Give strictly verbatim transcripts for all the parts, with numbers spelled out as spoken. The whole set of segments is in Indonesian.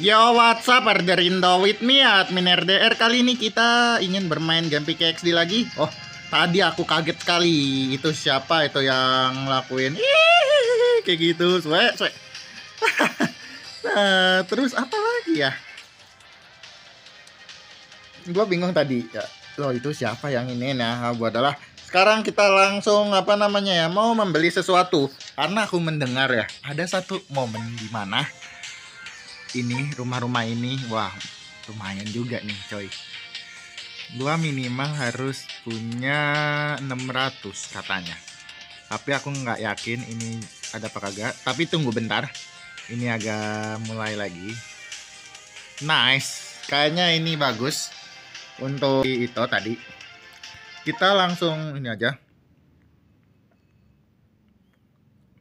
Yo, what's up, R D R Indo with me, admin R D R. Kali ini kita ingin bermain game P K X D lagi. Oh, tadi aku kaget sekali. Itu siapa itu yang ngelakuin Ihihihi, kayak gitu, suwe, suwe. Nah, terus apa lagi ya? Gua bingung tadi. Loh, itu siapa yang ini? Nah, gua adalah sekarang kita langsung apa namanya ya, mau membeli sesuatu. Karena aku mendengar ya, ada satu momen di mana ini rumah-rumah ini, wah lumayan juga nih coy. Gua minimal harus punya enam ratus katanya. Tapi aku nggak yakin ini ada apa kagak. Tapi tunggu bentar, ini agak mulai lagi. Nice, kayaknya ini bagus untuk itu tadi. Kita langsung ini aja.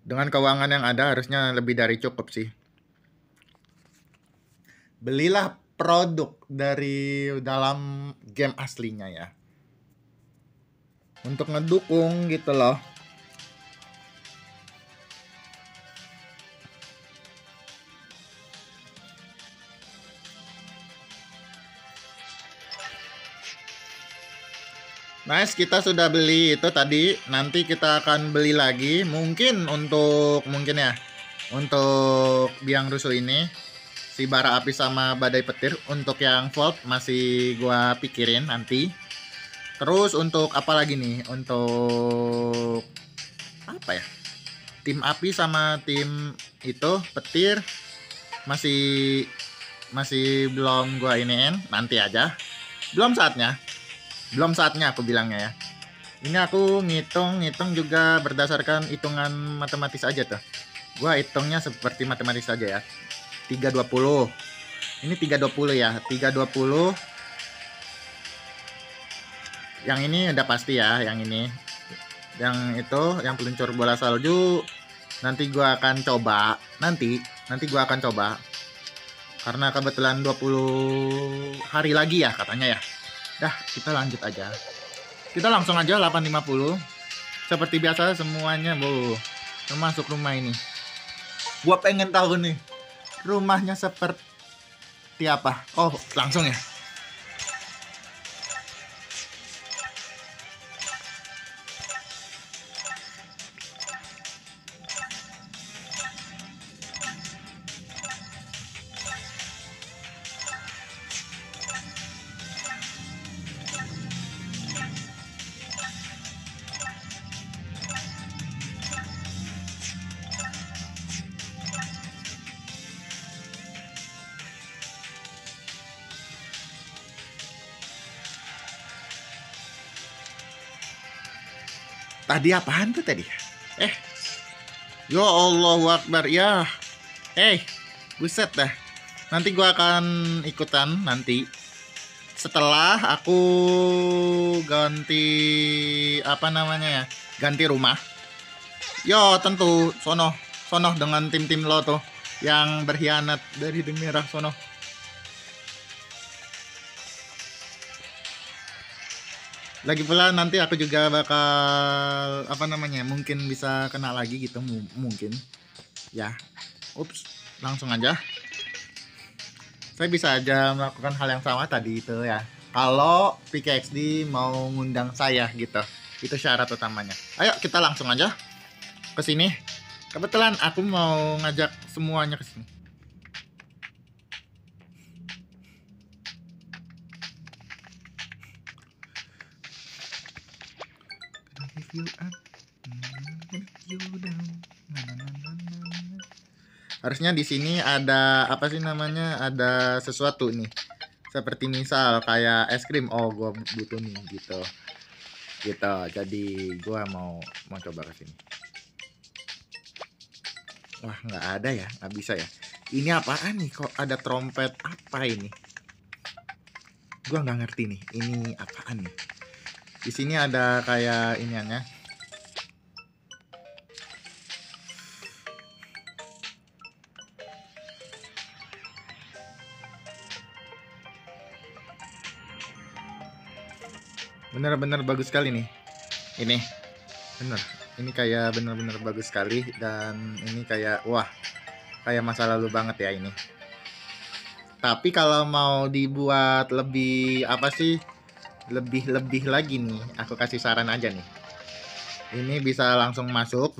Dengan keuangan yang ada harusnya lebih dari cukup sih. Belilah produk dari dalam game aslinya ya, untuk ngedukung gitu loh. Nice, kita sudah beli itu tadi. Nanti kita akan beli lagi. Mungkin untuk, mungkin ya, untuk biang rusuh ini, si bara api sama badai petir. Untuk yang volt masih gua pikirin nanti. Terus untuk apa lagi nih? Untuk apa ya? Tim api sama tim itu petir masih masih belum gua iniin, nanti aja. Belum saatnya. Belum saatnya aku bilangnya ya. Ini aku ngitung-ngitung juga berdasarkan hitungan matematis aja tuh. Gua hitungnya seperti matematis aja ya. tiga dua puluh. Ini tiga dua puluh ya, tiga dua puluh. Yang ini udah pasti ya, yang ini. Yang itu, yang peluncur bola salju nanti gua akan coba. Nanti, nanti gua akan coba. Karena kebetulan dua puluh hari lagi ya katanya ya. Dah, kita lanjut aja. Kita langsung aja delapan lima puluh. Seperti biasa semuanya, Bu. Termasuk rumah ini. Gua pengen tahu nih rumahnya seperti apa. Oh, langsung ya. Tadi apaan tuh tadi? Eh, ya Allahu Akbar ya. Eh, buset dah. Nanti gua akan ikutan nanti. Setelah aku ganti apa namanya ya? Ganti rumah. Yo tentu sono, sono dengan tim-tim lo tuh yang berkhianat dari demi merah sono. Lagi pula nanti aku juga bakal apa namanya, mungkin bisa kena lagi gitu, mungkin ya. Ups, langsung aja. Saya bisa aja melakukan hal yang sama tadi itu ya, kalau P K X D mau ngundang saya gitu. Itu syarat utamanya. Ayo kita langsung aja ke sini. Kebetulan aku mau ngajak semuanya ke sini. Harusnya di sini ada apa sih namanya? Ada sesuatu nih. Seperti misal kayak es krim. Oh, gua butuh nih gitu. Gitu. Jadi gua mau mau coba ke sini. Wah, nggak ada ya, nggak bisa ya. Ini apaan nih? Kok ada trompet apa ini? Gua nggak ngerti nih. Ini apaan nih? Di sini ada kayak iniannya. Bener-bener bagus sekali nih. Ini bener. Ini kayak bener-bener bagus sekali. Dan ini kayak, wah, kayak masa lalu banget ya ini. Tapi kalau mau dibuat lebih apa sih, lebih-lebih lagi nih, aku kasih saran aja nih. Ini bisa langsung masuk,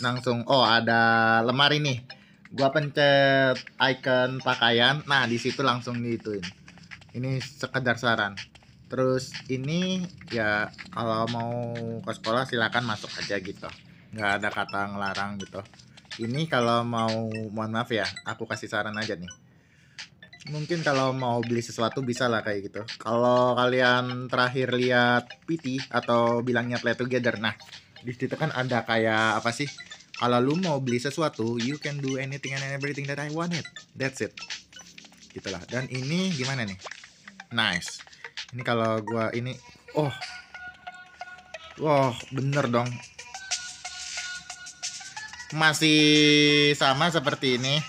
langsung. Oh, ada lemari nih. Gua pencet icon pakaian. Nah, di situ langsung dituin. Ini sekedar saran. Terus ini ya kalau mau ke sekolah silakan masuk aja gitu. Nggak ada kata ngelarang gitu. Ini kalau mau, mohon maaf ya, aku kasih saran aja nih. Mungkin kalau mau beli sesuatu bisa lah kayak gitu. Kalau kalian terakhir lihat P T atau bilangnya play together. Nah, di situ kan ada kayak apa sih, kalau lu mau beli sesuatu, you can do anything and everything that I want it, that's it, gitulah. Dan ini gimana nih, nice. Ini kalau gua ini, oh wow, bener dong, masih sama seperti ini.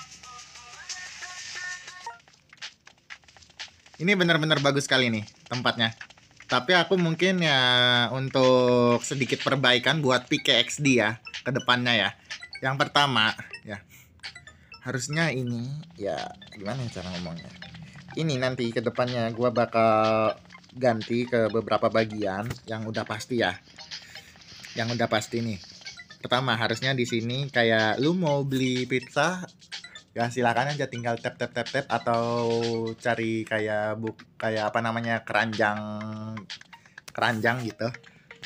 Ini bener-bener bagus sekali nih tempatnya. Tapi aku mungkin ya untuk sedikit perbaikan buat P K X D ya ke depannya ya. Yang pertama ya, harusnya ini ya, gimana cara ngomongnya, ini nanti ke depannya gua bakal ganti ke beberapa bagian yang udah pasti ya. Yang udah pasti nih. Pertama harusnya di sini kayak lu mau beli pizza ya silakan aja, tinggal tap tap tap tap atau cari kayak buk kayak apa namanya, keranjang keranjang gitu,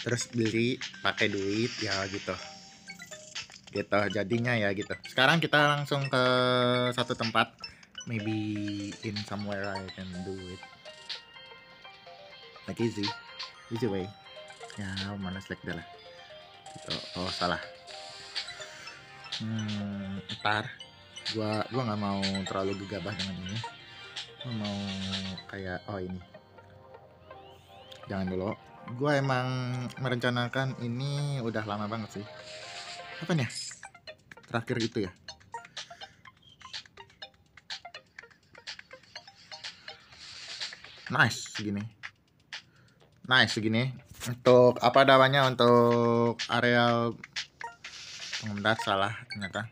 terus beli pakai duit ya gitu gitu jadinya ya gitu. Sekarang kita langsung ke satu tempat, maybe in somewhere I can do it like easy easy way ya, mana select dah lah gitu. Oh salah, hmm ntar gua gua nggak mau terlalu gegabah dengan ini. Gua mau kayak, oh ini jangan dulu. Gua emang merencanakan ini udah lama banget sih. Apa nih terakhir itu ya, nice segini, nice segini untuk apa namanya, untuk areal pengendara. Salah ternyata.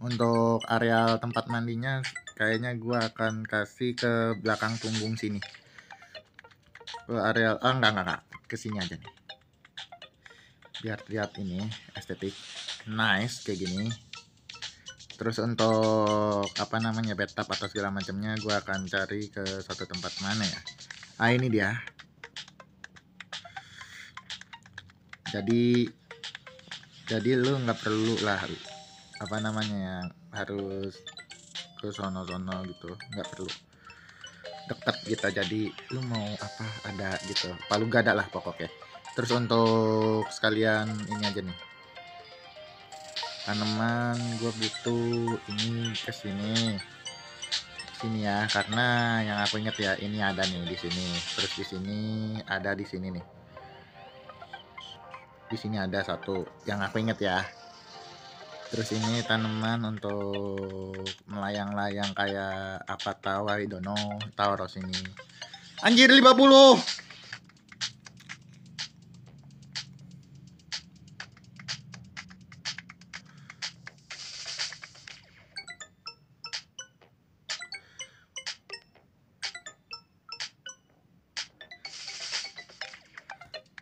Untuk areal tempat mandinya kayaknya gue akan kasih ke belakang punggung sini. Ke areal, ah enggak enggak, enggak. Ke sini aja nih. Biar lihat ini estetik. Nice kayak gini. Terus untuk apa namanya, bathtub atau segala macamnya gue akan cari ke satu tempat mana ya. Ah ini dia. Jadi jadi lu nggak perlu lah apa namanya yang harus ke sono-sono gitu, nggak perlu, deket gitu. Jadi lu mau apa ada gitu, palu gada lah pokoknya. Terus untuk sekalian ini aja nih, tanaman gua butuh ini ke sini sini ya, karena yang aku inget ya ini ada nih di sini, terus di sini ada, di sini nih, di sini ada satu yang aku inget ya. Terus ini tanaman untuk melayang-layang kayak apa, tawa, I don't know, taruh sini. Anjir lima puluh.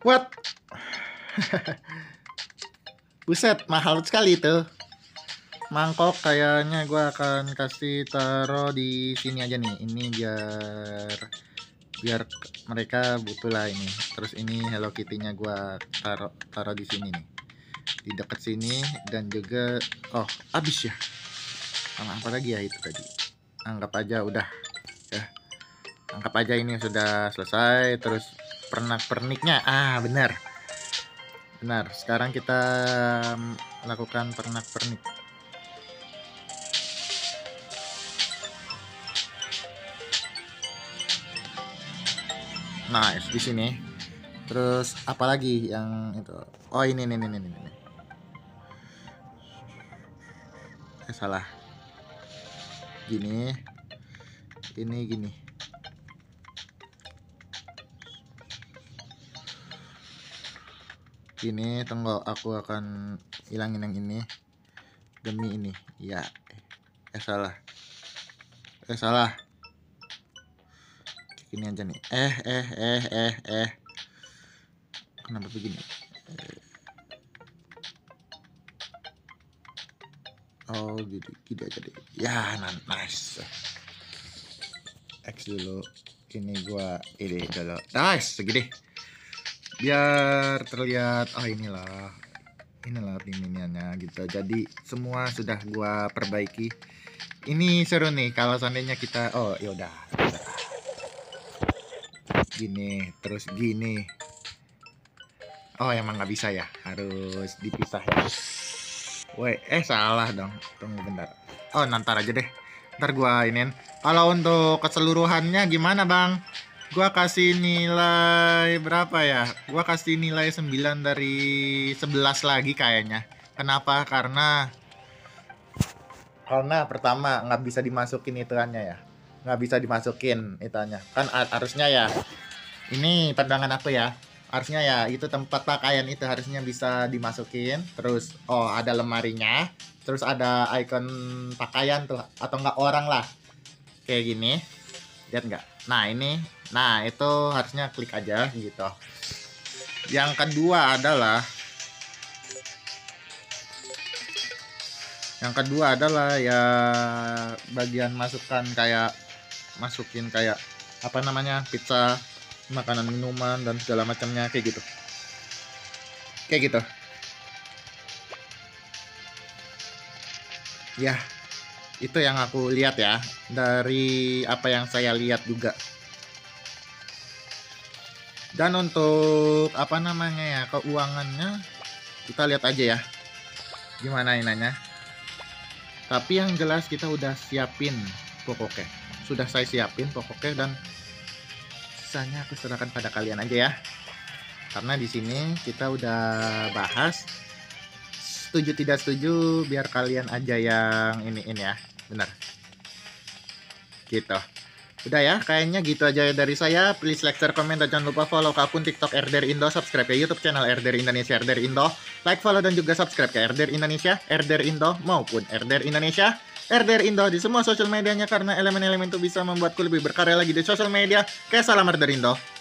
What? Buset, mahal sekali itu. Mangkok kayaknya gue akan kasih taruh di sini aja nih. Ini biar biar mereka butuh lah ini. Terus ini Hello Kitty-nya gue taruh taruh di sini nih, di dekat sini. Dan juga oh abis ya, sama apa lagi ya itu tadi, anggap aja udah ya, anggap aja ini sudah selesai. Terus pernak-perniknya, ah benar benar. Sekarang kita lakukan pernak-pernik. Nice di sini. Terus apalagi yang itu? Oh ini ini ini ini. ini. Eh, salah. Gini. Ini gini. Gini, tunggu aku akan hilangin yang ini demi ini. Ya. Eh salah. Eh salah. Ini aja nih. Eh eh eh eh eh. Kenapa begini? Eh. Oh gitu, gitu aja deh. Ya, nice. X dulu. Ini gua ini dulu. Nice, segini. Biar terlihat oh inilah. Inilah pimpininnya gitu. Jadi semua sudah gua perbaiki. Ini seru nih kalau seandainya kita oh yaudah. Gini, terus gini. Oh, emang nggak bisa ya. Harus dipisah ya. Woi, eh salah dong. Tunggu bentar. Oh, nanti aja deh. Ntar gua inin. Kalau untuk keseluruhannya gimana, Bang? Gua kasih nilai berapa ya? Gua kasih nilai sembilan dari sebelas lagi kayaknya. Kenapa? Karena karena pertama nggak bisa dimasukin ituannya ya. Nggak bisa dimasukin ituannya. Kan harusnya ya. Ini pandangan aku ya. Harusnya ya itu tempat pakaian itu harusnya bisa dimasukin. Terus oh ada lemarinya. Terus ada icon pakaian tuh atau enggak orang lah. Kayak gini. Lihat enggak? Nah, ini. Nah, itu harusnya klik aja gitu. Yang kedua adalah Yang kedua adalah ya bagian masukkan kayak masukin kayak apa namanya? Pizza, makanan, minuman, dan segala macamnya kayak gitu. Kayak gitu. Ya, itu yang aku lihat ya, dari apa yang saya lihat juga. Dan untuk apa namanya ya, keuangannya kita lihat aja ya. Gimana inanya? Tapi yang jelas kita udah siapin pokoknya. Sudah saya siapin pokoknya dan sisanya aku serahkan pada kalian aja ya, karena di sini kita udah bahas setuju tidak setuju, biar kalian aja yang iniin ya, benar gitu. Udah ya, kayaknya gitu aja dari saya. Please like, share, comment, dan jangan lupa follow ke akun TikTok R D R Indo, subscribe ke YouTube channel R D R Indonesia, R D R Indo, like, follow, dan juga subscribe ke R D R Indonesia, R D R Indo maupun R D R Indonesia, R D R Indo di semua sosial medianya, karena elemen-elemen itu bisa membuatku lebih berkarya lagi di sosial media. Kayak salam R D R Indo.